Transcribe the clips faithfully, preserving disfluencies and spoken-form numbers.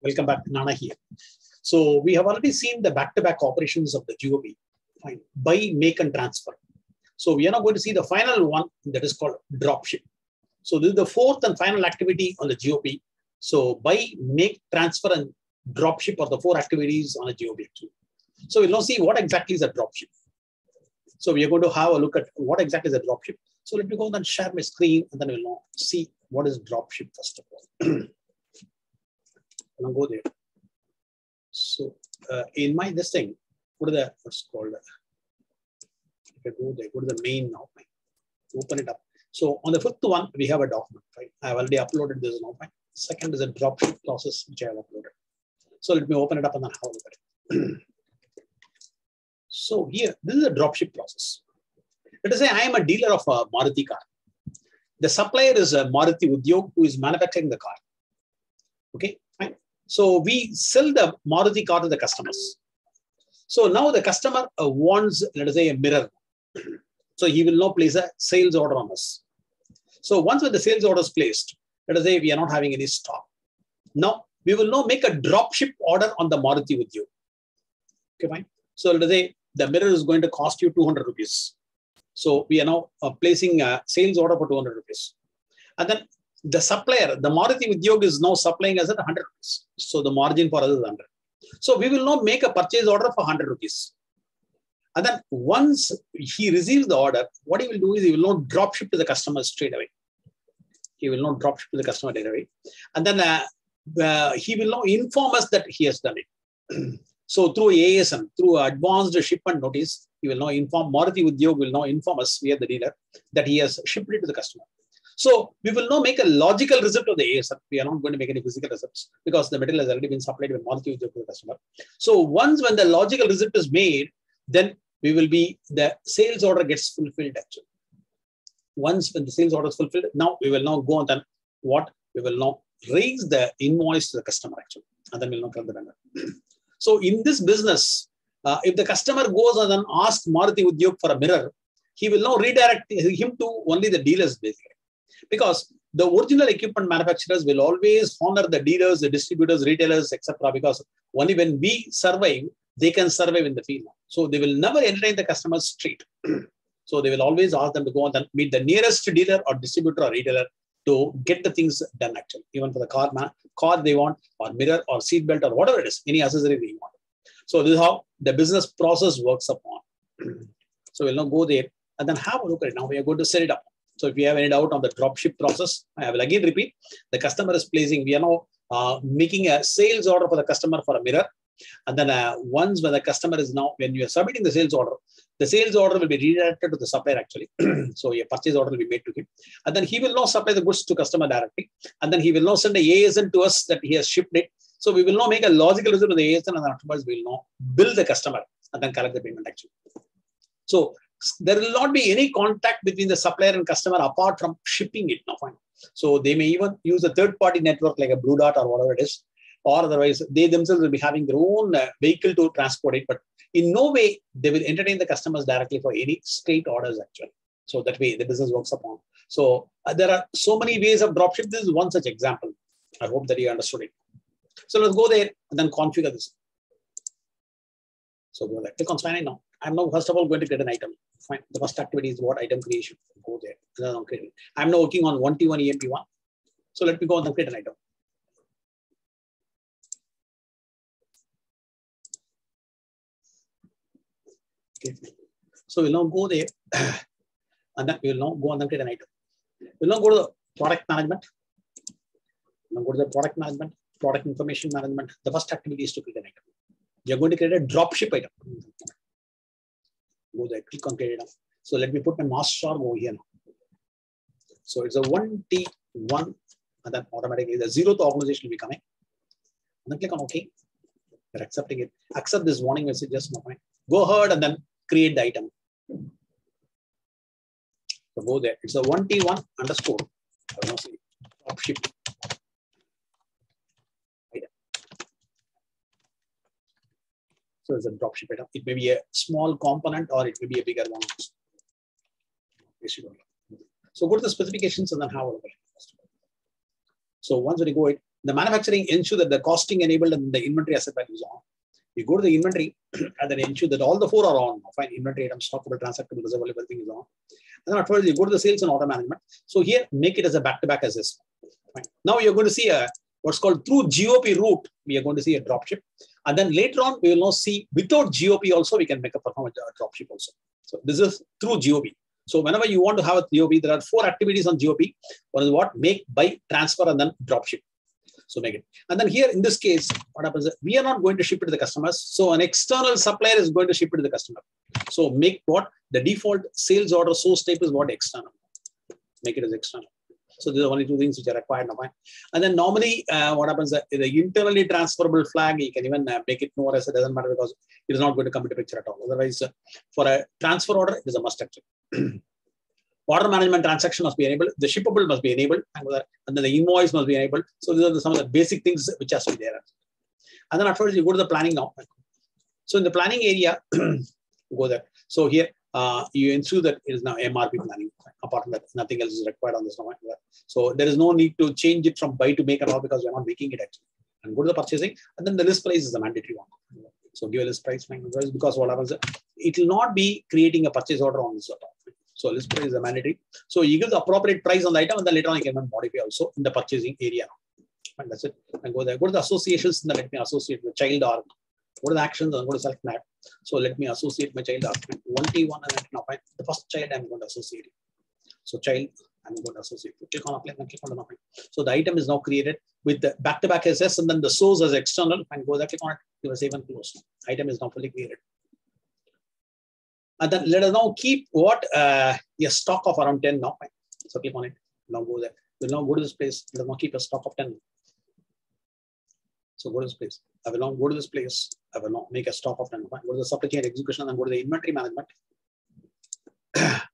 Welcome back, Nana here. So we have already seen the back-to-back operations of the G O P, fine, buy, make, and transfer. So we are now going to see the final one that is called dropship. So this is the fourth and final activity on the G O P. So buy, make, transfer, and dropship are the four activities on a G O P. So we'll now see what exactly is a dropship. So we are going to have a look at what exactly is a dropship. So let me go and share my screen, and then we'll now see what is dropship first of all. I'll go there. So uh, in my this thing, go to the what's called. If I go there, go to the main now. Right? Open it up. So on the fifth one, we have a document. Right? I've already uploaded this now. Right? Second is a dropship process which I have uploaded. So let me open it up and then have a look at it. So here, this is a dropship process. Let us say I am a dealer of a Maruti car. The supplier is a Maruti Udyog who is manufacturing the car. Okay, fine. So we sell the Maruti car to the customers. So now the customer wants, let us say, a mirror. So he will now place a sales order on us. So once when the sales order is placed, let us say we are not having any stock. Now we will now make a dropship order on the Maruti Udyog. Okay, fine. So let us say the mirror is going to cost you two hundred rupees. So we are now uh, placing a sales order for two hundred rupees. And then the supplier, the Maruti Udyog is now supplying us at one hundred rupees. So the margin for us is one hundred. So we will now make a purchase order for one hundred rupees. And then once he receives the order, what he will do is he will not drop ship to the customer straight away. He will not drop ship to the customer straight away. And then uh, uh, he will now inform us that he has done it. So through A S N, through advanced shipment notice, he will now inform, Maruti Udyog will now inform us, we are the dealer, that he has shipped it to the customer. So we will now make a logical receipt of the A S N. We are not going to make any physical receipts because the material has already been supplied by Maruti Udyog to the customer. So once when the logical receipt is made, then we will be, the sales order gets fulfilled actually. Once when the sales order is fulfilled, now we will now go on then what? We will now raise the invoice to the customer actually. And then we will now tell the vendor. So in this business, uh, if the customer goes and then asks Maruti Udyog for a mirror, he will now redirect him to only the dealers basically. Because the original equipment manufacturers will always honor the dealers, the distributors, retailers, et cetera. Because only when we survive, they can survive in the field. So they will never entertain the customer's street. So they will always ask them to go and meet the nearest dealer or distributor or retailer to get the things done actually, even for the car, man, car they want, or mirror, or seat belt, or whatever it is, any accessory they want. So this is how the business process works upon. So we'll now go there and then have a look at it. Now we are going to set it up. So if you have any doubt on the dropship process, I will again repeat, the customer is placing, we are now uh, making a sales order for the customer for a mirror. And then uh, once when the customer is now, when you are submitting the sales order, the sales order will be redirected to the supplier actually. So your purchase order will be made to him. And then he will now supply the goods to customer directly. And then he will now send the A S N to us that he has shipped it. So we will now make a logical result of the A S N, and afterwards we will now bill the customer and then collect the payment actually. So there will not be any contact between the supplier and customer apart from shipping it now. Fine. So they may even use a third party network like a Blue Dot or whatever it is. Or otherwise, they themselves will be having their own uh, vehicle to transport it. But in no way, they will entertain the customers directly for any straight orders, actually. So that way, the business works upon. So uh, there are so many ways of dropship. This is one such example. I hope that you understood it. So let's go there and then configure this. So go there. Click on sign in now. I'm now, first of all, going to create an item. Fine. The first activity is what item creation. Go there. Then I'm, creating. I'm now working on one T one E M P one. So let me go and create an item. Okay. So we'll now go there and then we'll now go and then create an item. We'll now go to the product management. We'll now go to the product management, product information management. The first activity is to create an item. You're going to create a dropship item. Go there, click on create item. So let me put my master over here now. So it's a one T one and then automatically the zeroth organization will be coming. And then click on OK. You're accepting it. Accept this warning message, just no point. Go ahead and then create the item. So go there. It's a one T one underscore. I don't see dropship item. So it's a dropship item. It may be a small component or it may be a bigger one. So go to the specifications and then have a look at it. So once we go it, the manufacturing ensure that the costing enabled and the inventory asset value is on. You go to the inventory and then ensure that all the four are on. Fine, inventory item, stockable, transactable, reservable, everything is on. And then afterwards, you go to the sales and order management. So here, make it as a back-to-back assessment. Fine. Now you're going to see a what's called through G O P route, we are going to see a dropship. And then later on, we will now see without G O P also, we can make a performance dropship also. So this is through G O P. So whenever you want to have a G O P, there are four activities on G O P. One is what? Make, buy, transfer, and then dropship. So make it. And then here in this case, what happens is we are not going to ship it to the customers. So an external supplier is going to ship it to the customer. So make what? The default sales order source type is what? External. Make it as external. So these are only two things which are required. And then normally uh, what happens is the internally transferable flag, you can even uh, make it no as it doesn't matter because it is not going to come into picture at all. Otherwise, uh, for a transfer order, it is a must actually. Order management transaction must be enabled. The shippable must be enabled. And then the invoice must be enabled. So these are the, some of the basic things which has to be there. And then afterwards, you go to the planning now. So in the planning area, go there. So here, Uh, you ensure that it is now M R P planning. Apart from that, nothing else is required on this. So there is no need to change it from buy to make at all because we are not making it actually. And go to the purchasing, and then the list price is the mandatory one. So give a list price because what happens, it will not be creating a purchase order on this at all. So list price is a mandatory. So you give the appropriate price on the item, and then later on you can modify also in the purchasing area. And that's it. And go there. Go to the associations, and then let me associate with child or go to the actions and go to select map. So let me associate my child argument one T one and then apply. The first child I'm going to associate. So child, I'm going to associate. Click on apply and click on apply. So the item is now created with the back-to-back S S and then the source as external and go there, click on it, give a save and close. Item is now fully created. And then let us now keep what uh, a stock of around ten now. So click on it. Now go there. We'll now go to this place. Let us now keep a stock of ten. So go to this place. I will now go to this place. I will now make a stock of ten. Go to the supply chain execution and go to the inventory management.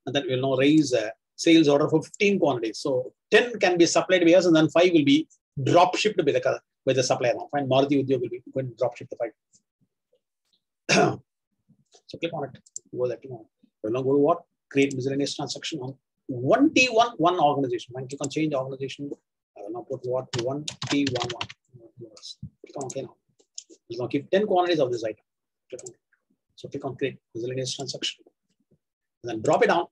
And then we will now raise a sales order for fifteen quantities. So ten can be supplied by us and then five will be drop shipped by the, by the supplier. Fine. Maruti Udyog will be going to drop ship the five. So click on it. Go there. Click on it. We will now go to what? Create miscellaneous transaction on one T one, one organization. Fine. Click on change organization. I will now put what? one T one one. Click on OK now. We'll now keep ten quantities of this item. Click on it. So click on create miscellaneous transaction. And then drop it down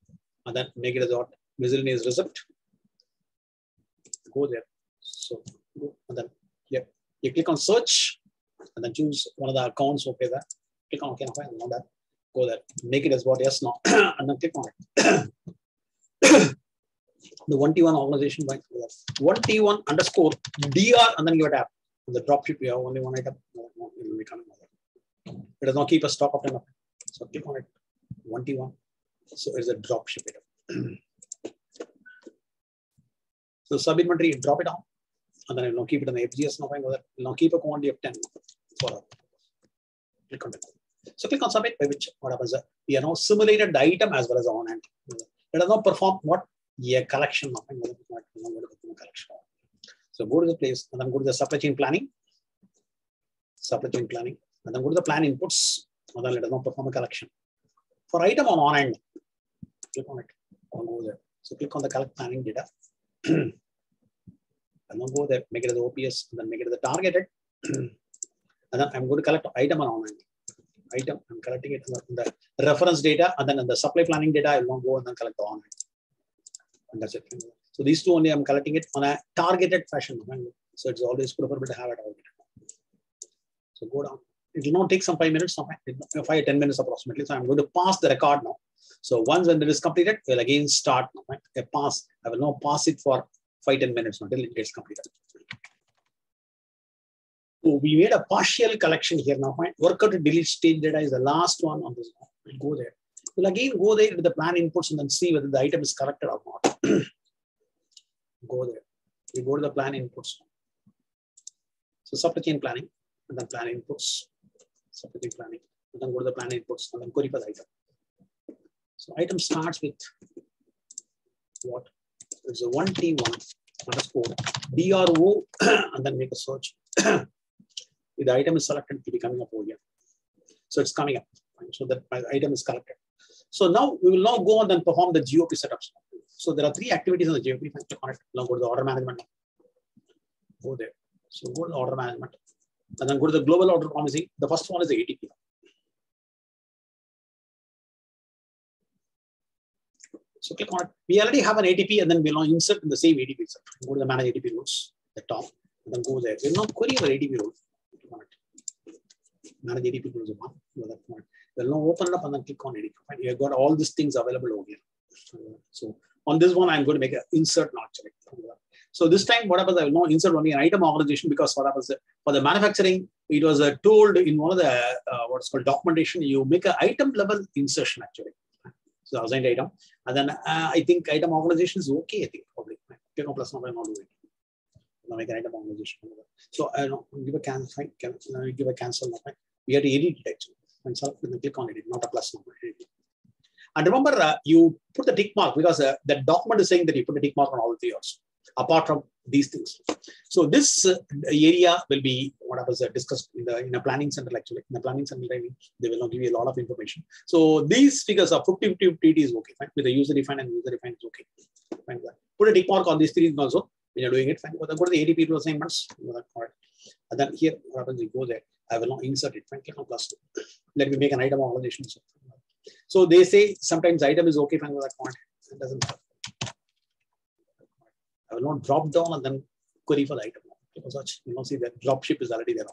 and then make it as what miscellaneous receipt. Go there. So go and then here. You click on search and then choose one of the accounts. Okay, there. Click on OK now. And on that. Go there. Make it as what yes now. And then click on it. The one T one organization by one T one underscore D R and then give it app. In the dropship, we have only one item. No, no, it will be coming over. It does not keep a stock of ten. So click on it. one T one. So it's a dropship item. So sub inventory, drop it down. And then I will now keep it in the F G S. Now, will now keep a quantity of ten. For click on it. So click on submit, by which what happens? We have now simulated the item as well as the on hand. It does not perform what? Yeah, collection. So go to the place and then go to the supply chain planning, supply chain planning, and then go to the plan inputs, and then let us now perform a collection. For item on on end, click on it, and go there. So click on the collect planning data, and then go there, make it as O P S, and then make it as the targeted, and then I'm going to collect item on on end. Item, I'm collecting it in the reference data, and then in the supply planning data, I will go and then collect the on end. And that's it. So these two only I'm collecting it on a targeted fashion. So it's always preferable to have it all. So go down. It will not take some five minutes, five, ten minutes approximately. So I'm going to pass the record now. So once when it is completed, we'll again start a pass. I will now pass it for five, ten minutes until it gets completed. So we made a partial collection here now. Work out to delete stage data is the last one on this. We'll go there. We'll again go there to the plan inputs and then see whether the item is corrected or not. Go there. You go to the plan inputs. So supply chain planning and then plan inputs. Supply chain planning and then go to the plan inputs and then query for the item. So item starts with what? It's a one T one underscore D R O and then make a search. If the item is selected, it will be coming up over here. So it's coming up. So that my item is collected. So now we will now go on and perform the G O P setups. So there are three activities on the G O P. Now go to the order management. Go there. So go to order management and then go to the global order promising. The first one is the A T P. So click on it. We already have an A T P and then we'll insert in the same A T P itself. Go to the manage A T P rules, the top, and then go there. We'll now query our A T P rules. Manage A T P rules one. We'll now open it up and then click on A T P. Right? You've got all these things available over here. So on this one, I'm going to make an insert notch. So this time, what happens, I will now insert only an item organization, because what happens for the manufacturing, it was uh, told in one of the, uh, what's called documentation, you make an item level insertion actually. So assigned item. And then uh, I think item organization is okay, I think probably. Click on plus number and I'll do it. Now make an item organization. So I don't give a cancel, give a cancel. We have to edit it actually. And so click on edit, not a plus number. Edit. And remember, uh, you put the tick mark because uh, the document is saying that you put a tick mark on all three also, apart from these things. So this uh, area will be what I was uh, discussed in the in a planning center actually. In the planning center, I mean, they will not give you a lot of information. So these figures are fifty fifty fifty is okay, fine. With the user defined and user defined is okay. Fine. Put a tick mark on these three also when you're doing it. Fine. Go to the A D P to assignments. And then here what happens, you go there. I will not insert it. Fine. Click on plus. Let me make an item organization. So they say sometimes item is okay, fine, with that point. It doesn't matter. I will not drop down and then query for the item. You know, see that drop ship is already there.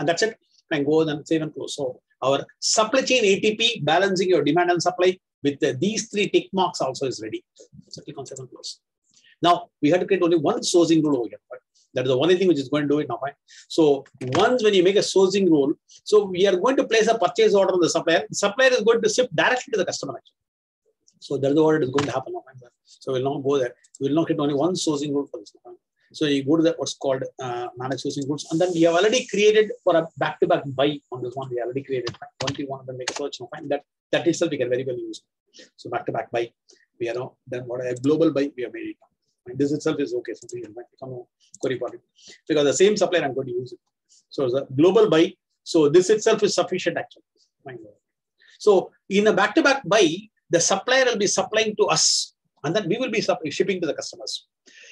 And that's it. You can go and save and close. So our supply chain A T P, balancing your demand and supply with the, these three tick marks also is ready. So click on save and close. Now we have to create only one sourcing rule over here. Right? That is the only thing which is going to do it now. Right? So once when you make a sourcing rule, so we are going to place a purchase order on the supplier. The supplier is going to ship directly to the customer. Actually. So that is what is going to happen now. Right? So we'll not go there. We'll not get only one sourcing rule for this. Right? So you go to the what's called uh, manage sourcing rules, and then we have already created for a back-to-back buy on this one. We already created one T one and then make a search and find that that itself we can very well use. So back-to-back buy, we are now then what a global buy we have made it. And this itself is okay. So we can query for it because the same supplier I'm going to use it. So the global buy. So this itself is sufficient actually. So in a back-to-back buy, the supplier will be supplying to us, and then we will be shipping to the customers.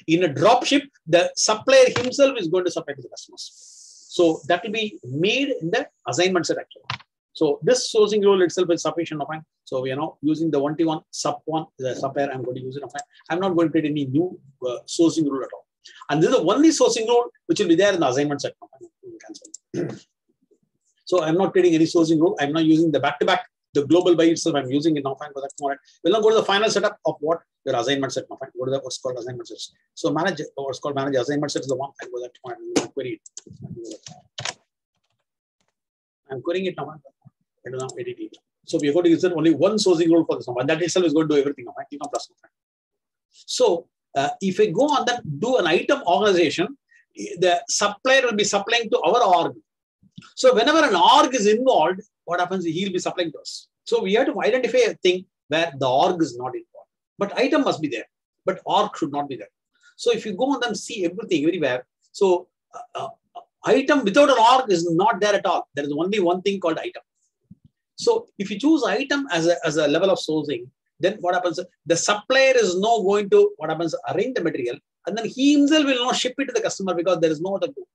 In a drop ship, the supplier himself is going to supply to the customers. So that will be made in the assignment set actually. So this sourcing rule itself is sufficient. So we are now using the one T one sub one, the supplier I'm going to use it. I'm not going to create any new uh, sourcing rule at all. And this is the only sourcing rule which will be there in the assignment set. So I'm not creating any sourcing rule. I'm not using the back-to-back. The global by itself, I'm using it now. Fine, for that. We'll now go to the final setup of what your assignment set. Now, fine. Go to the what's called assignment sets. So manage what's called manage assignment sets is the one. I go that point and query it. I'm querying it now. I do not edit it. So we're going to use only one sourcing rule for this now, and that itself is going to do everything now. Fine, plus. So uh, if I go on that, do an item organization, the supplier will be supplying to our org. So whenever an org is involved, what happens? He'll be supplying to us. So we have to identify a thing where the org is not involved. But item must be there. But org should not be there. So if you go and then see everything everywhere, so uh, uh, item without an org is not there at all. There is only one thing called item. So if you choose item as a, as a level of sourcing, then what happens? The supplier is now going to, what happens, arrange the material. And then he himself will not ship it to the customer because there is no other group.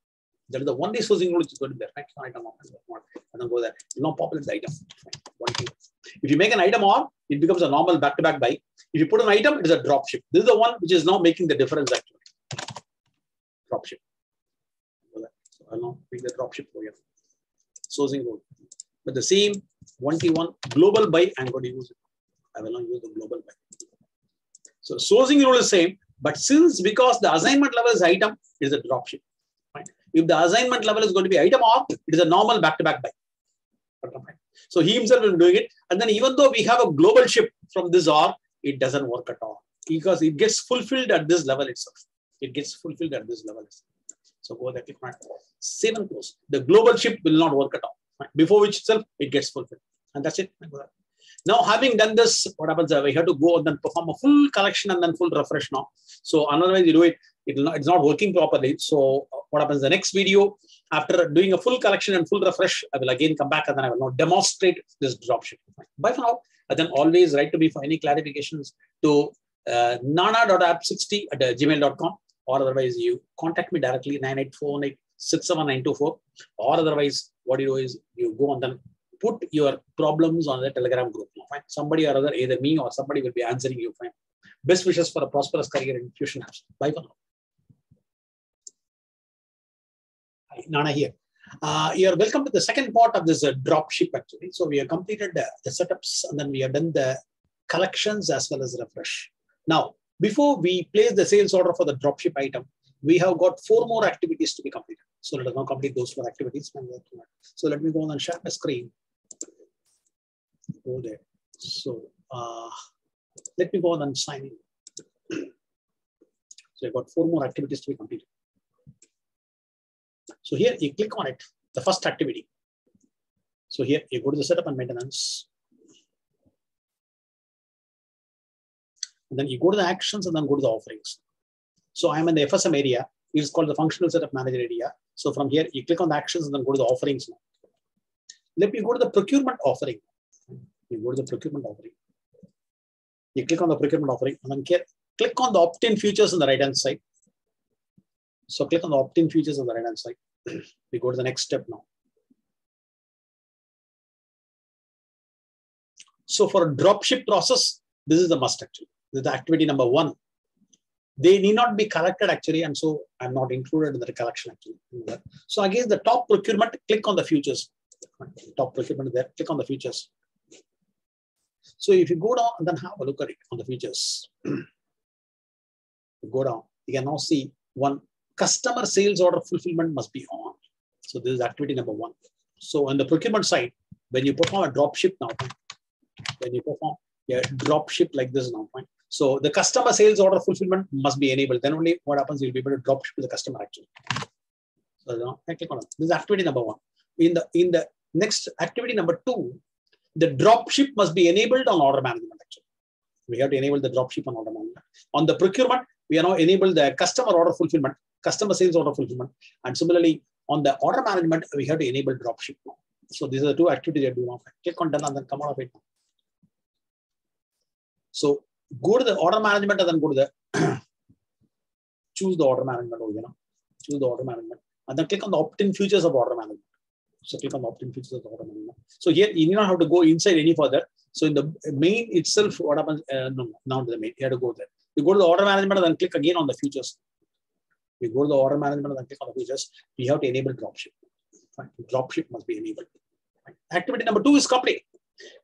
That is the only sourcing rule which is going to be there. Right? Item org. And then go there. No popular item. One thing. If you make an item org, it becomes a normal back-to-back buy. If you put an item, it is a drop ship. This is the one which is now making the difference actually. Drop ship. So I'll now pick the drop ship for you. Sourcing rule. But the same one T one global buy, I'm going to use it. I will not use the global buy. So sourcing rule is same, but since because the assignment level is item, it is a drop ship. If the assignment level is going to be item org, it is a normal back-to-back buy. So he himself is doing it. And then even though we have a global ship from this org, it doesn't work at all. Because it gets fulfilled at this level itself. It gets fulfilled at this level itself. So go there, click on save and close. The global ship will not work at all. Before which itself, it gets fulfilled. And that's it. Now, having done this, what happens? We have to go and then perform a full collection and then full refresh now. So otherwise you do it. It not, it's not working properly. So what happens the next video, after doing a full collection and full refresh, I will again come back and then I will now demonstrate this drop ship. Bye for now. And then always write to me for any clarifications to uh, nana dot app sixty at uh, gmail dot com. or otherwise you contact me directly nine eight four one eight six seven nine two four, or otherwise what you do is you go on them, put your problems on the Telegram group. Fine. Somebody or other, either me or somebody will be answering you. Fine. Best wishes for a prosperous career in Fusion apps. Bye for now. Hi, Nana here. Uh, you're welcome to the second part of this uh, drop ship actually. So we have completed the, the setups and then we have done the collections as well as refresh. Now, before we place the sales order for the drop ship item, we have got four more activities to be completed. So let us now complete those four activities. So let me go on and share the screen. Go there. So uh, let me go on and sign in. So I've got four more activities to be completed. So here you click on it, the first activity. So here you go to the setup and maintenance. And then you go to the actions and then go to the offerings. So I'm in the F S M area. It is called the functional setup manager area. So from here, you click on the actions and then go to the offerings. Now, let me go to the procurement offering. You go to the procurement offering. You click on the procurement offering and then here, click on the opt-in features on the right-hand side. So click on the opt-in features on the right-hand side. We go to the next step now. So for a dropship process, this is the must actually. This is the activity number one. They need not be collected actually, and so I'm not included in the collection actually. So again, the top procurement, click on the futures. Top procurement there, click on the futures. So if you go down and then have a look at it on the futures, go down, you can now see one customer sales order fulfillment must be on. So this is activity number one. So on the procurement side, when you perform a drop ship now, when you perform a drop ship like this now, so the customer sales order fulfillment must be enabled. Then only what happens, you'll be able to drop ship to the customer actually. So now I click on it. This is activity number one. In the in the next activity number two, the drop ship must be enabled on order management actually. We have to enable the drop ship on order management. On the procurement, we are now enable the customer order fulfillment, customer sales order fulfillment, and similarly on the order management, we have to enable drop ship now. So these are the two activities I do now. Click on done and then come out of it. So go to the order management and then go to the choose the order management over, you know, choose the order management and then click on the opt-in features of order management. So click on the opt-in features of order management. So here you do not have to go inside any further. So in the main itself, what happens? Uh, no, not the main. You have to go there. You go to the order management and then click again on the features. You go to the order management and then click on the features. We have to enable dropship. Right? Dropship must be enabled. Right? Activity number two is complete.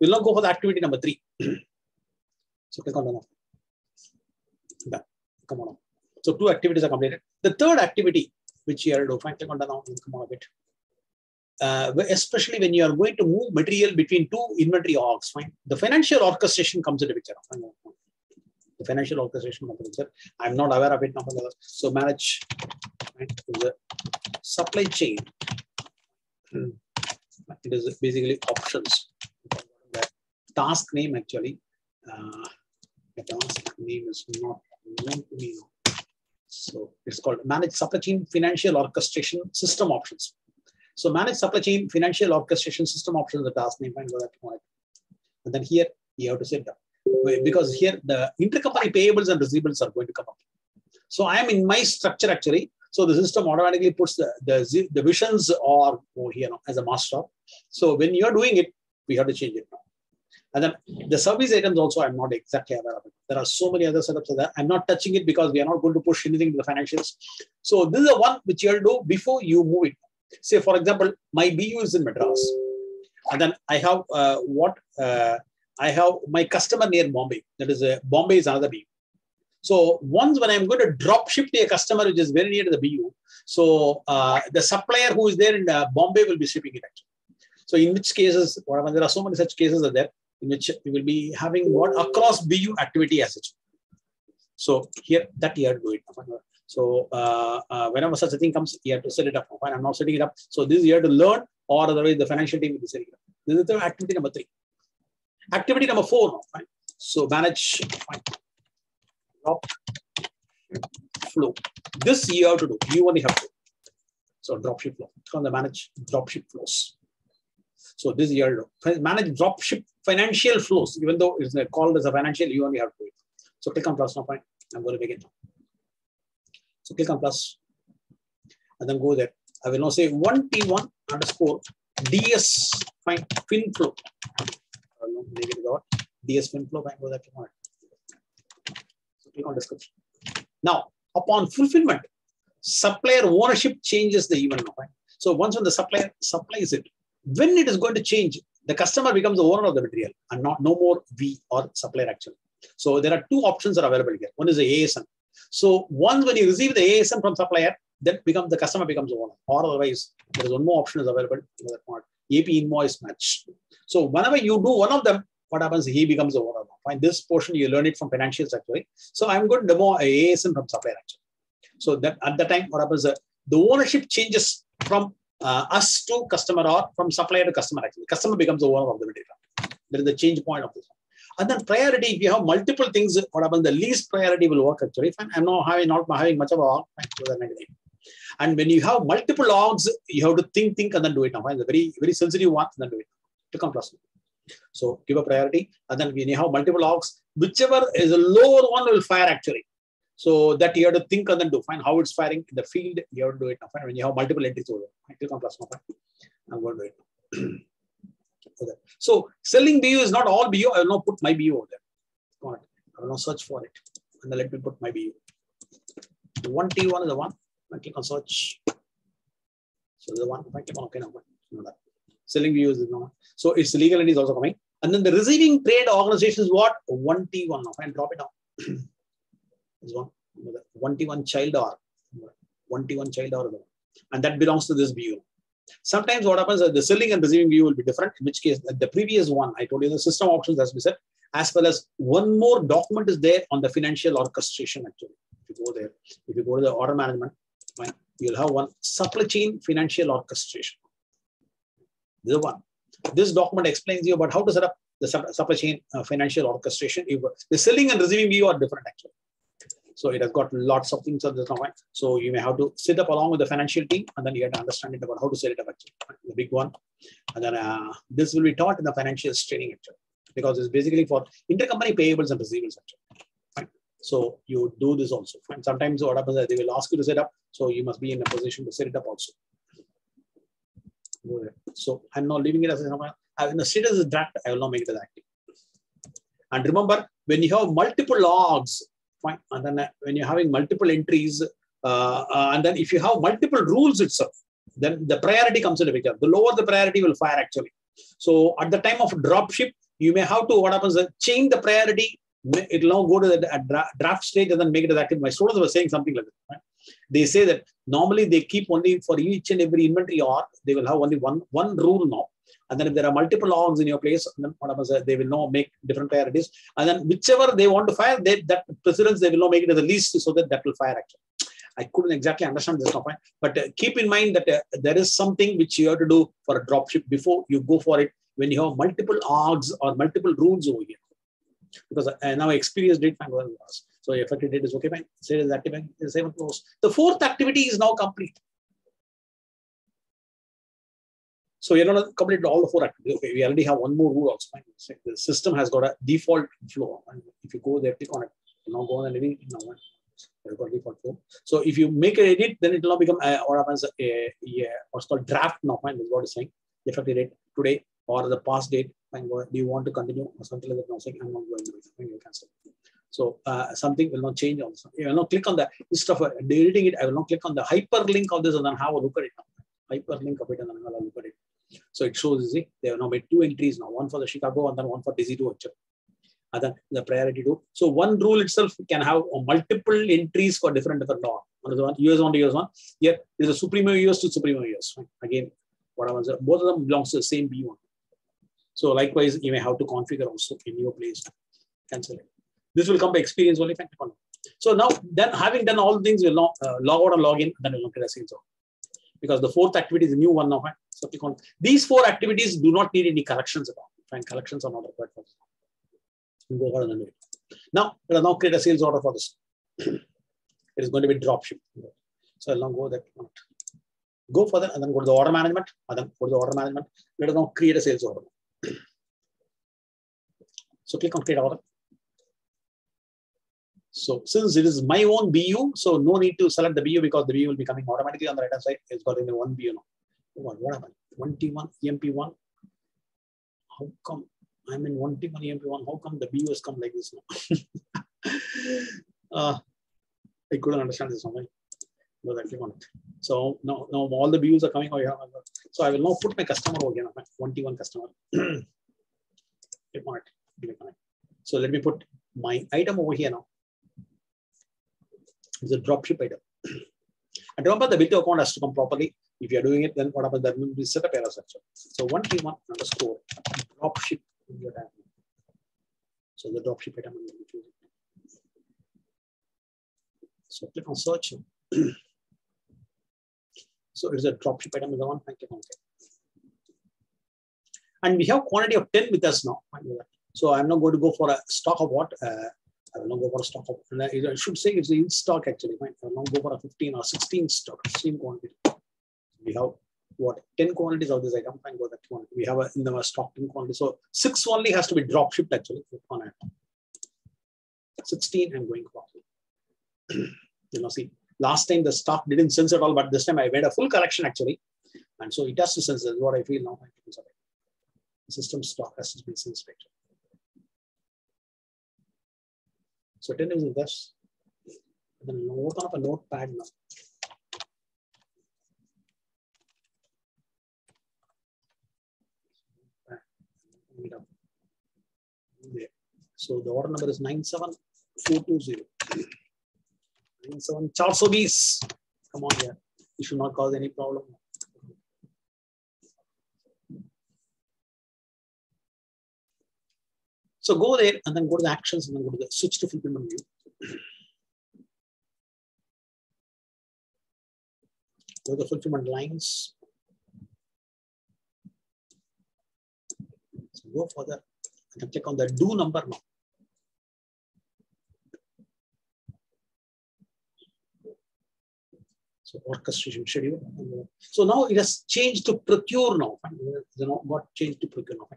We'll now go for the activity number three. So click on done. Done. Come on. So two activities are completed. The third activity, which you have to do, click on done and come on a bit. Uh, especially when you are going to move material between two inventory orgs, fine. The financial orchestration comes into picture. Fine. The financial orchestration comes into picture. I'm not aware of it now. So manage the supply chain. It is basically options. The task name actually. Uh, the task name is not meant to be. So it's called manage supply chain financial orchestration system options. So manage supply chain financial orchestration system options. The task name and go that and then here you have to set up because here the intercompany payables and receivables are going to come up. So I am in my structure actually. So the system automatically puts the the, the visions or over here now as a master. So when you are doing it, we have to change it now. And then the service items also, I'm not exactly aware of it. There are so many other setups of that. I'm not touching it because we are not going to push anything to the financials. So this is the one which you have to do before you move it. Say, for example, my B U is in Madras. And then I have uh, what? Uh, I have my customer near Bombay. That is, uh, Bombay is another B U. So once when I'm going to drop ship to a customer which is very near to the B U, so uh, the supplier who is there in uh, Bombay will be shipping it actually. So in which cases, whatever, there are so many such cases are there in which you will be having what across B U activity as such. So here that you have to do it. So uh, uh, whenever such a thing comes, you have to set it up. Fine, I'm not setting it up. So this you have to learn, or otherwise the financial team will be setting it up. This is the activity number three. Activity number four. Fine. So manage fine. Drop flow. This you have to do. You only have to. So dropship flow. Click on the manage dropship flows. So this you have to do. Manage dropship financial flows. Even though it's called as a financial, you only have to do it. So click on plus now. Fine. I'm going to begin now. So click on plus and then go there. I will now say one T one underscore D S fine fin flow. D S fin flow. Go there. So click on description. Now, upon fulfillment, supplier ownership changes the event. Right? So once when the supplier supplies it, when it is going to change, the customer becomes the owner of the material and not no more we or supplier actually. So there are two options that are available here. One is the A S N. So once when you receive the A S N from supplier, then becomes the customer becomes the owner. Or otherwise, there is one more option is available in that part. A P invoice match. So whenever you do one of them, what happens? He becomes the owner. Fine. This portion you learn it from financials actually. So I'm going to demo a ASN from supplier actually. So that at the time, what happens? Uh, the ownership changes from uh, us to customer or from supplier to customer actually. Customer becomes the owner of the data. That is the change point of this one. And then priority, if you have multiple things, what happens? The least priority will work actually. Fine. I'm not having not having much of a org. And when you have multiple orgs, you have to think, think, and then do it now. Fine. The very, very sensitive one, and then do it. Click on plus. So give a priority, and then when you have multiple orgs, whichever is a lower one will fire actually. So that you have to think and then do. Fine, how it's firing in the field, you have to do it now. Fine, when you have multiple entries over, click on plus now. I'm going to do it. So selling B U is not all B U. I will now put my B U over there. I will now search for it, and then let me put my B U. one T one is the one. I click on search. So the one. I click on okay now. That. Selling views is not. So its legal entity is also coming. And then the receiving trade organization is what? one T one now. And drop it down. This one. one T one child or one T one child or and that belongs to this view. Sometimes what happens is the selling and receiving view will be different, in which case the previous one, I told you the system options has been set, as well as one more document is there on the financial orchestration actually. If you go there, if you go to the order management, fine, you'll have one supply chain financial orchestration. This one. This document explains you about how to set up the supply chain uh, financial orchestration. If the selling and receiving view are different actually. So it has got lots of things on this now. So you may have to sit up along with the financial team and then you have to understand it about how to set it up actually. The big one. And then uh, this will be taught in the financial training actually. Because it's basically for intercompany payables and receivables actually. Fine. So you do this also. Fine. Sometimes what happens is they will ask you to set up. So you must be in a position to set it up also. So I'm not leaving it as a, in the status is draft, I will not make it as active. And remember, when you have multiple logs, fine, and then when you're having multiple entries, uh, uh, and then if you have multiple rules itself, then the priority comes into picture. The lower the priority will fire actually. So at the time of drop ship, you may have to, what happens, uh, change the priority. It will now go to the uh, dra draft stage and then make it as active. My students were saying something like that. Right? They say that normally they keep only for each and every inventory org, they will have only one, one rule now. And then if there are multiple orgs in your place, then what happens, they will now make different priorities. And then whichever they want to fire, they, that precedence, they will now make it as the least so that that will fire actually. I couldn't exactly understand this, now, but uh, keep in mind that uh, there is something which you have to do for a dropship before you go for it when you have multiple orgs or multiple rules over here. Because uh, now experience date fine. So effective date is okay, fine. Sales active is even close. The fourth activity is now complete. So you're not complete all the four activities. Okay, we already have one more rule also. Fine. The system has got a default flow. And if you go there, click on it. Now go on and edit. Now you've got default flow. So if you make an edit, then it will now become uh, what happens? Uh, yeah, what's called draft now. Fine, that's what it's saying. Effective date today or the past date. Fine, do you want to continue or something like that? Now saying I'm not going to do it. You cancel. So uh, something will not change also. You will not click on the instead of deleting it. I will not click on the hyperlink of this and then have a look at it now. Hyperlink of it and then have a look at it. So it shows, you see, they have now made two entries now. One for the Chicago and then one for D C two actually. And then the priority two. So one rule itself can have multiple entries for different different law. One is the one, U S one to U S one. Here is a Supremo U S to Supremo U S. Again, what happens? Both of them belongs to the same B one. So likewise, you may have to configure also in your place. Cancel it. This will come by experience only. So now, then having done all things, we'll log, uh, log out and log in, then we'll look at the same zone. Because the fourth activity is a new one now. Right? So click on these four activities do not need any corrections at all. Fine, corrections are not required for this. We'll go ahead and do it. Now, let us now create a sales order for this. It is going to be drop ship. So I'll now go there. Go further and then go to the order management. And then go to the order management. Let us now create a sales order. So click on create order. So since it is my own B U, so no need to select the B U because the B U will be coming automatically on the right hand side. It's got only one B U now. What, what happened? twenty-one E M P one. How come I'm in twenty-one E M P one? How come the B U has come like this now? uh, I couldn't understand this one. No, that click on it. So now, now all the B Us are coming. Oh, yeah. So I will now put my customer over again. My twenty-one customer. Click on it. Click on it. So let me put my item over here now. It's a dropship item. And remember, the build account has to come properly. If you are doing it, then what happens? That will be set up error structure. So one T one underscore dropship. So the dropship item. So click on search. So it's a dropship item is the one I click on. And we have quantity of ten with us now. So I'm not going to go for a stock of what? Uh, I will not go for a stock of, I should say it's in stock actually. I will not go for a fifteen or sixteen stock, same quantity. We have what? ten quantities of this item. Go that one. We have a, in the stock ten quantity. So six only has to be dropshipped actually. sixteen I'm going for. You know, see. Last time the stock didn't sense at all, but this time I made a full correction actually. And so it has to sense. That's what I feel now. The system stock has to be sensed. So ten is this. Then open up a notepad now. So the order number is nine seven four two zero. nine seven four two zero. Come on here. It should not cause any problem. So go there and then go to the actions and then go to the switch to fulfillment view. Go to the fulfillment lines. So go for the, I can click on the do number now. So orchestration schedule. So now it has changed to procure now. You know, got changed to procure now.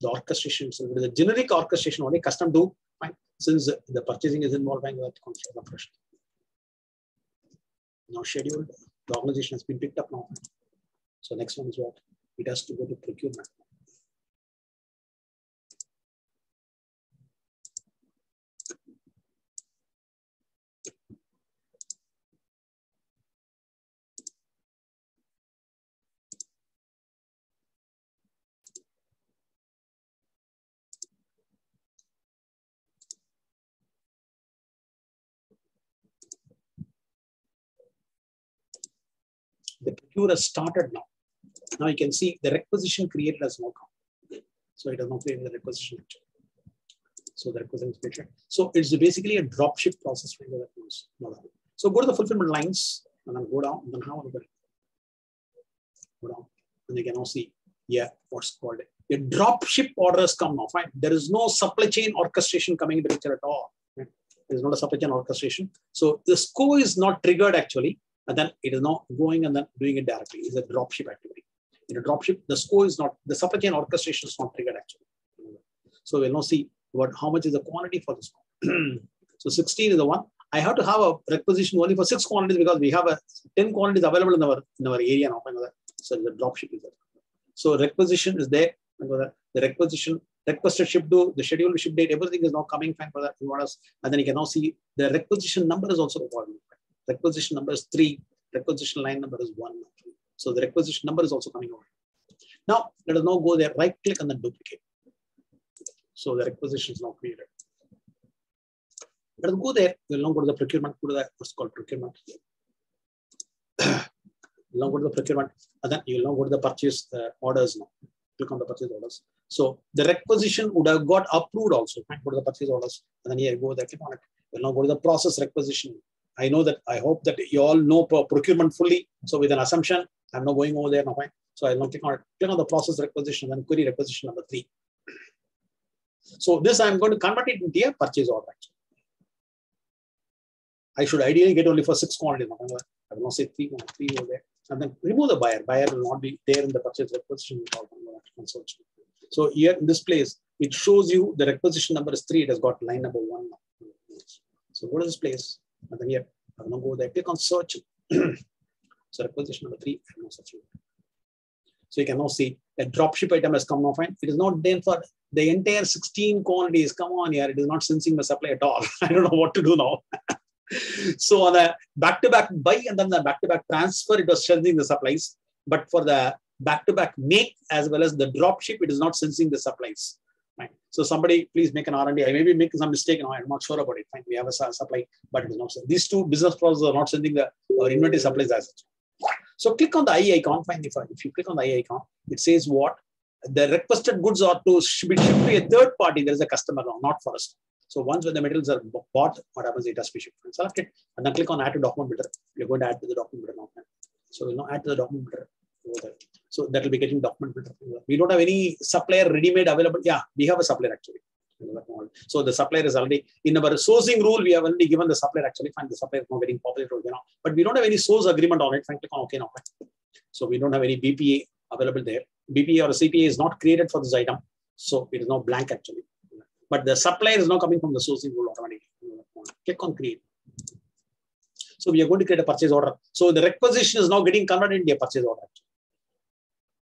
The orchestration, so the generic orchestration only custom do. Fine. Since the purchasing is involved, that concept of operation. Now scheduled. The organization has been picked up now. So next one is what? It has to go to procurement. The procure has started now. Now you can see the requisition created has now come. So it has not created the requisition. So the requisition is created. So it's basically a dropship process. So go to the fulfillment lines and then go down. And then how another go down. And you can now see, yeah, what's called it. The dropship orders come now. Fine. There is no supply chain orchestration coming into picture at all. Right? There's not a supply chain orchestration. So the score is not triggered actually. And then it is not going and then doing it directly. It's a dropship activity. In a dropship, the score is not, the supply chain orchestration is not triggered actually. So we'll now see what, how much is the quantity for this one. So sixteen is the one. I have to have a requisition only for six quantities because we have a ten quantities available in our, in our area now. So the dropship is there. So requisition is there. The requisition, requested ship do, the scheduled ship date, everything is now coming. And then you can now see the requisition number is also important. Requisition number is three, requisition line number is one. So the requisition number is also coming over. Now, let us now go there, right click and then duplicate. So the requisition is now created. Let us go there, we'll now go to the procurement, go to the, what's called procurement. We'll now go to the procurement and then you'll now go to the purchase uh, orders now. Click on the purchase orders. So the requisition would have got approved also. Go to the purchase orders and then here, go there, click on it. We'll now go to the process requisition. I know that, I hope that you all know procurement fully. So with an assumption, I'm not going over there now. Fine. So I'll now click on it. Click on the process requisition and query requisition number three. So this I'm going to convert it into a purchase order. Actually. I should ideally get only for six quantities. I will now say three, three over there. And then remove the buyer. Buyer will not be there in the purchase requisition. So here in this place, it shows you the requisition number is three. It has got line number one now. So go to this place and then here, I'm gonna go there, click on search. So requisition number three, I'm gonna search. So you can now see that dropship item has come now fine. It is not then for the entire sixteen quantities. Come on here, it is not sensing the supply at all. I don't know what to do now. So on the back-to-back buy and then the back-to-back transfer, it was sensing the supplies. But for the back-to-back make as well as the dropship, it is not sensing the supplies. Right. So somebody please make an R and D. I may be making some mistake. No, I'm not sure about it. Fine. We have a supply, but it is not. These two business processes are not sending the or inventory supplies as such. So click on the I E icon. Fine. If, if you click on the I E icon, it says what? The requested goods are to be shipped to a third party. There is a customer now, not for us. So once when the materials are bought, what happens? It has to be shipped. Select it and then click on add to document builder. You're going to add to the document builder now. So we'll now add to the document builder. So that will be getting document builder. We don't have any supplier ready-made available. Yeah, we have a supplier actually. So the supplier is already in our sourcing rule. We have already given the supplier actually. Fine, the supplier is not very popular, you know, but we don't have any source agreement on it. Fine, click on OK now. So we don't have any B P A available there. B P A or C P A is not created for this item, so it is now blank actually. But the supplier is now coming from the sourcing rule automatically. Click on create. So we are going to create a purchase order. So the requisition is now getting converted into a purchase order.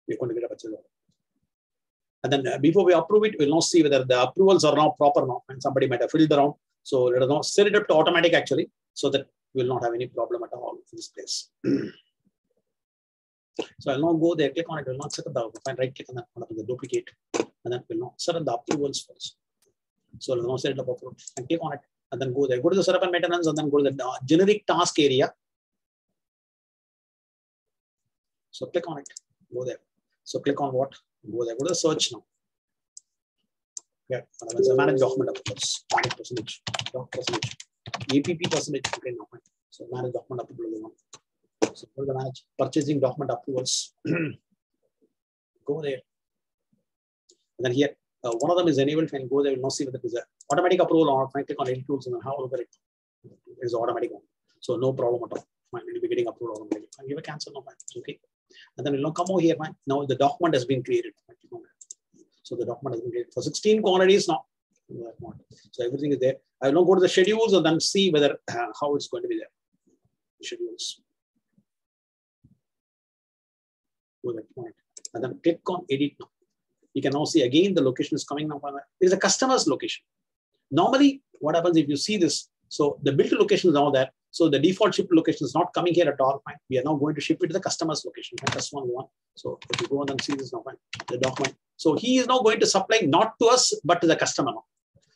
We're going to get a purchase order. And then before we approve it, we'll now see whether the approvals are now proper now. And somebody might have filled around. So let us now set it up to automatic actually, so that we'll not have any problem at all in this place. So I'll now go there, click on it, we'll not set up the find right click on that on the duplicate. And then we'll now set up the approvals first. So let's now set it up approve and click on it. And then go there. Go to the setup and maintenance and then go to the generic task area. So click on it. Go there. So click on what? Go there. Go to the search now. Yeah, so manage document approvals. Manage percentage. Doc percentage. A P P percentage. Okay, now. So manage document approvals. So go to the manage purchasing document approvals. Go there. And then here, uh, one of them is enabled. Fine. Go there. We'll not see whether it is a automatic approval or fine. Click on edit tools and then have a look at it. It is automatic one. So no problem at all. Fine. We'll be getting approval automatically. Fine. Give a cancel now. It's okay. And then we'll now come over here. Fine. Now the document has been created. So the document has been created for sixteen quantities now. So everything is there. I will now go to the schedules and then see whether uh, how it's going to be there. Schedules. Go that point. And then click on edit now. You can now see again the location is coming now. It is a customer's location. Normally, what happens if you see this? So the built location is now there. So the default ship location is not coming here at all. Fine. We are now going to ship it to the customer's location. Customer one. So if you go on and see this now, fine. The document. So he is now going to supply not to us, but to the customer now.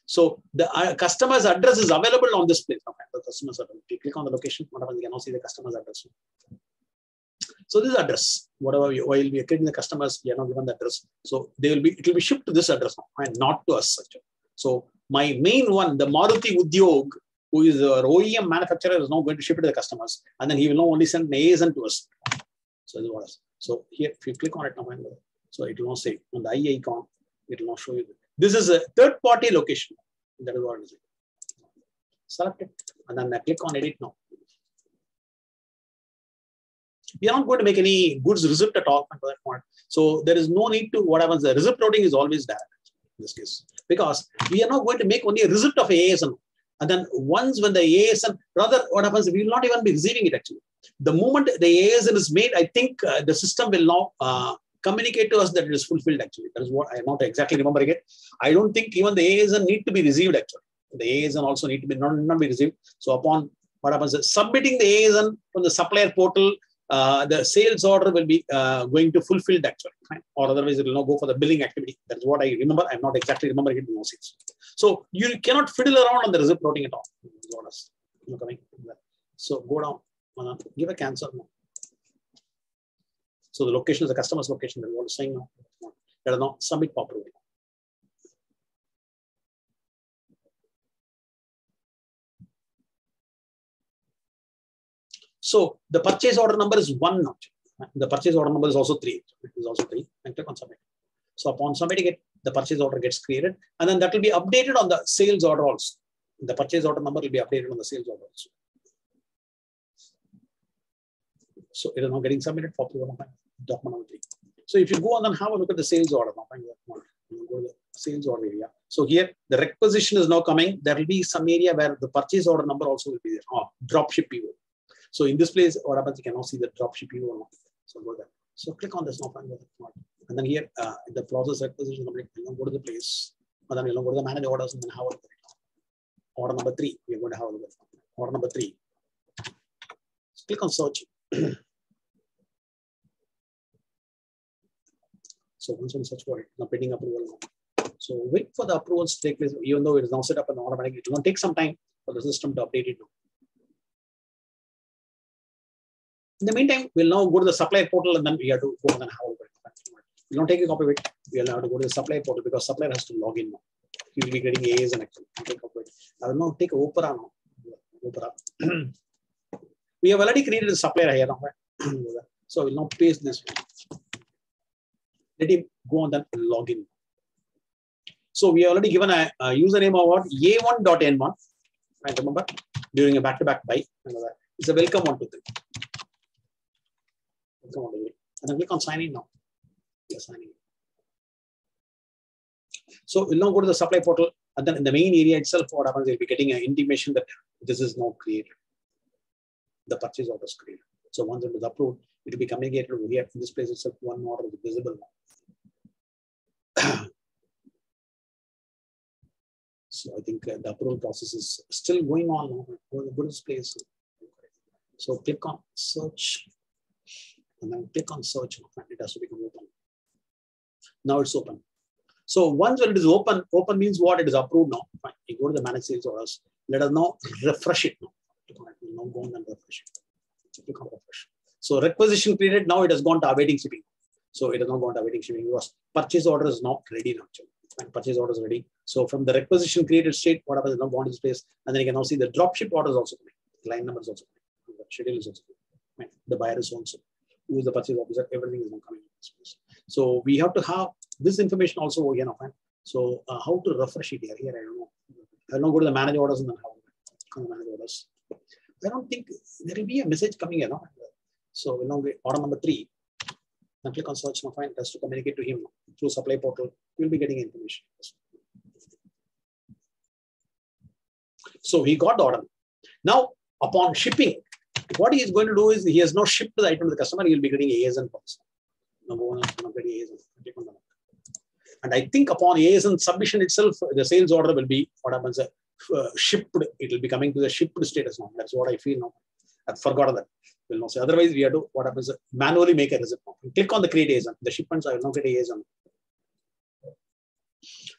So the uh, customer's address is available on this place now. Fine. The customer's address. If you click on the location, what happens? You can now see the customer's address. So this address, whatever we, while we are creating the customers, we are now given the address. So they will be, it will be shipped to this address now, and not to us. Actually. So my main one, the Maruti Udyog, who is our O E M manufacturer, is now going to ship it to the customers, and then he will now only send an A S N to us. So this is what else. So here, if you click on it now, so it will now say on the I E icon, it will now show you. This is a third-party location. That is what it is. Select it, and then I click on edit now. We are not going to make any goods receipt at all. So there is no need to what happens. The receipt loading is always there in this case, because we are not going to make only a receipt of A S N. And then once when the A S N, rather what happens, we will not even be receiving it actually. The moment the A S N is made, I think uh, the system will now uh, communicate to us that it is fulfilled actually. That is what I am not exactly remembering it. I don't think even the A S N need to be received actually. The A S N also need to be not, not be received. So upon what happens, submitting the A S N from the supplier portal, Uh, the sales order will be uh, going to fulfill that, right? Or otherwise it will now go for the billing activity. That's what I remember. I'm not exactly remembering it in those things. So you cannot fiddle around on the receipt routing at all. So go down, give a cancel now. So the location is the customer's location that we want to sign now. Let us now submit properly. So the purchase order number is one now. The purchase order number is also three. It is also three. And click on submit. So upon submitting it, the purchase order gets created, and then that will be updated on the sales order also. The purchase order number will be updated on the sales order also. So it is now getting submitted for approval. Document number three. So if you go on and have a look at the sales order, sales order area. So here the requisition is now coming. There will be some area where the purchase order number also will be there. Oh, drop ship P O. So in this place, or about you can now see the drop ship P O or not. So go there. So click on this now, and then here uh, the process requisition complete. Go to the place, and then you'll go to the manage orders, and then have a look at it. Order number three. We're going to have a look at it. Order number three. So click on search. So once we search for it, now pending approval. So wait for the approvals to take place, even though it is now set up and automatically. It will take some time for the system to update it. In the meantime, we'll now go to the supplier portal, and then we have to go and have it. We'll not take a copy of it. We'll have to go to the supplier portal because supplier has to log in now. He will be getting A's and actually. We'll take a copy of it. I will now take Opera now. Opera. We have already created a supplier here now. So we'll now paste this one. Let him go on then and log in. So we already given a, a username of what A one dot N one. I remember during a back-to-back buy. It's a welcome one to three. Welcome one to three. And then click on sign in now. Yes, sign in. So we'll now go to the supply portal, and then in the main area itself, what happens? They'll be getting an intimation that this is now created. The purchase order is created. So once it is approved, it will be communicated over here. In this place itself, one order is visible now. So I think uh, the approval process is still going on now. Go to this place. So click on search, and then click on search. It has to become open. Now it's open. So once when it is open, open means what? It is approved now. Fine. You go to the manage sales orders. Let us now refresh it now. Click on it. Now go on and refresh it. So click on refresh. So requisition created. Now it has gone to awaiting shipping. So it has not gone to awaiting shipping because purchase order is not ready now. And purchase order is ready. So from the requisition created state, whatever is now gone to space, and then you can now see the dropship order is also coming. The line number is also coming. The schedule is also coming. The buyer is also. Who is the purchase officer? Everything is now coming to space. So we have to have this information also over here now. So uh, how to refresh it here? Here I don't know. I will now go to the manage orders and then have manage orders. I don't think there will be a message coming here now. So we'll now get order number three. Now click on search and find it has to communicate to him through supply portal. You'll be getting information. So he got the order. Now, upon shipping, what he is going to do is he has now shipped the item to the customer. He will be getting A S N policy. Number one, A S N. And I think upon A S N submission itself, the sales order will be what happens uh, uh, shipped. It will be coming to the shipped status now. That's what I feel now. I've forgotten that. Will not say. Otherwise, we have to what happens manually make a receipt. Click on the create A S N. The shipments are not create A S N.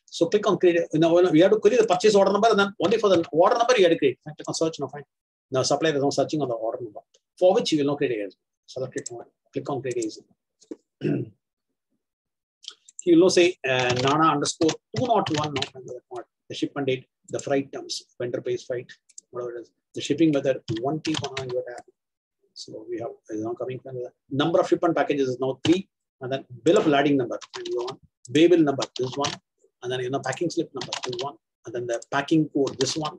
So click on create. Now we have to create the purchase order number, and then only for the order number you have to create. Click on search now. Find now supplier is now searching on the order number for which you will not create A S N. Select it. Click on create A S N. You will say uh, Nana underscore two not one. The shipment date, the freight terms, vendor pays freight, whatever it is. The shipping method, one T one. So we have is now coming from the number of shipment packages is now three, and then bill of lading number and you on bay bill number this one, and then you know packing slip number this one, and then the packing code this one,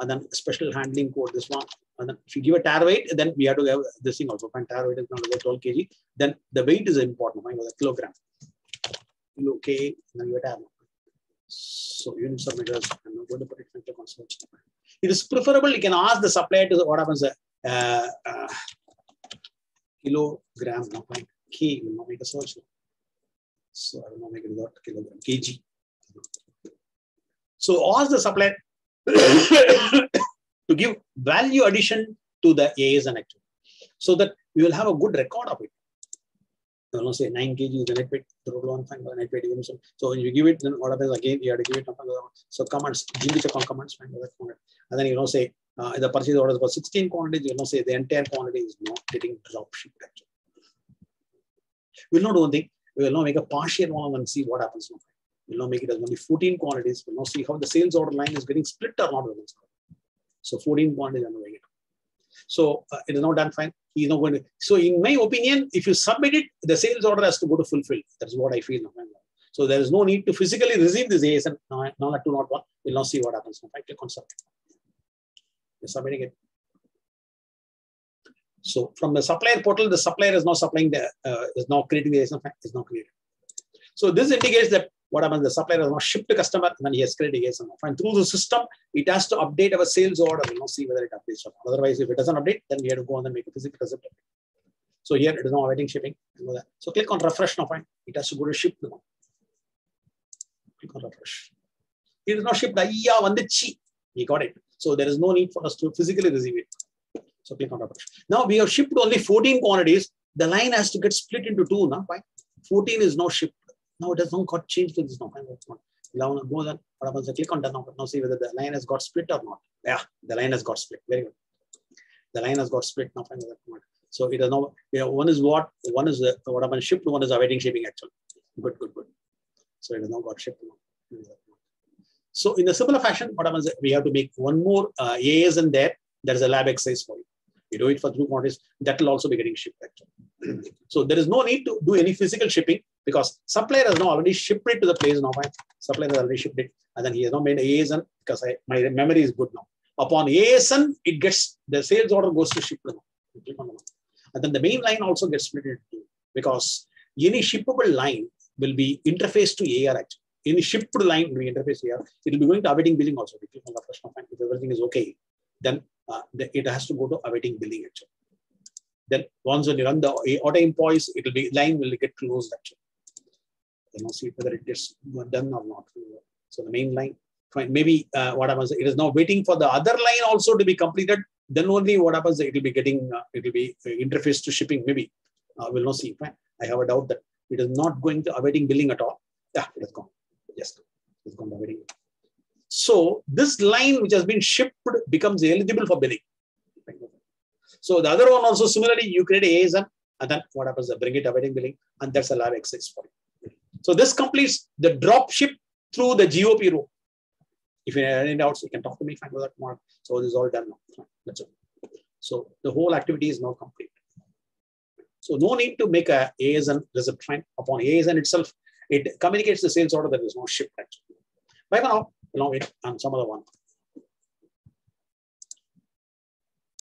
and then special handling code this one, and then if you give a tire weight, then we have to have this thing also. And tire weight is not twelve kilograms. Then the weight is important. Mine was a kilogram. Kilo K, and then you have so unit submitters. I'm not going to put it into consults. It is preferable. You can ask the supplier to the, what happens. Uh, uh, kilogram, now fine. K will not make a search. Now. So I will not make it without kilogram, kg. So ask the supplier to give value addition to the A S N actually, so that we will have a good record of it. I will not say nine kilograms is the net weight, the total one fine, the net weight is so. So when you give it, then what happens again? You have to give it. So commands, G B check on commands, fine, and then you know say. Uh, the purchase orders for sixteen quantities, you know, say the entire quantity is not getting drop shipped. We'll not do one thing. We will not make a partial one and see what happens. We'll not make it as only fourteen quantities. We'll not see how the sales order line is getting split or not. So fourteen quantities are not making it. So uh, it is not done fine. He's not going to. So in my opinion, if you submit it, the sales order has to go to fulfill. That's what I feel now. So there is no need to physically receive this A S N. Now not two, not one. We'll not see what happens. Now I click on submit. Submitting it. So from the supplier portal, the supplier is now supplying the uh, is now creating the A S N, is now created. So this indicates that What happens? The supplier has not shipped to customer, and then he has created a S N O. And through the system, it has to update our sales order, you know, see whether it updates or not. Otherwise, if it doesn't update, then we have to go on and make a physical receipt. So here it is now awaiting shipping. You know that. So click on refresh now. Fine. It has to go to ship now. Click on refresh. It is not shipped. We got it. So there is no need for us to physically receive it. So click on refresh. Now we have shipped only fourteen quantities. The line has to get split into two now. Fine. fourteen is now shipped. Now it has not got changed to this now. Now go then. What happens? I click on that now. Now see whether the line has got split or not. Yeah, the line has got split. Very good. The line has got split now. So it is now. You know, one is what one is the, what happens shipped. One is awaiting shipping actually. Good, good, good. So it has now got shipped. Now. So in a similar fashion, what happens? We have to make one more uh, A S N there. There is a lab exercise for you. You do it for two quantities. That will also be getting shipped actually. So there is no need to do any physical shipping, because supplier has now already shipped it to the place now. My supplier has already shipped it, and then he has now made A S N, because I, my memory is good now. Upon A S N, it gets the sales order goes to ship now. And then the main line also gets split into two, because any shippable line will be interfaced to A R actually. Any shipped line will be interfaced to A R. It will be going to awaiting billing also. If everything is okay, then uh, the, it has to go to awaiting billing actually. Then once when you run the auto invoice, it will be line will get closed actually. You know, see whether it gets done or not. So the main line, fine. Maybe uh, what happens? It is now waiting for the other line also to be completed. Then only what happens? It will be getting. Uh, it will be interfaced to shipping. Maybe uh, we'll not see. Fine. I have a doubt that it is not going to awaiting billing at all. Yeah, it is gone. Yes, it's gone to awaiting. So this line which has been shipped becomes eligible for billing. So the other one also similarly, you create a A S N, and then what happens? Bring it awaiting billing, and that's a lab exercise for you. So this completes the drop ship through the G O P row. If you have any doubts, you can talk to me. Find that mark. So this is all done now. That's it. So the whole activity is now complete. So no need to make a A S N receipt. Fine. Upon A S N itself, it communicates the sales order that is now shipped actually. Bye for now. Along with and some other one.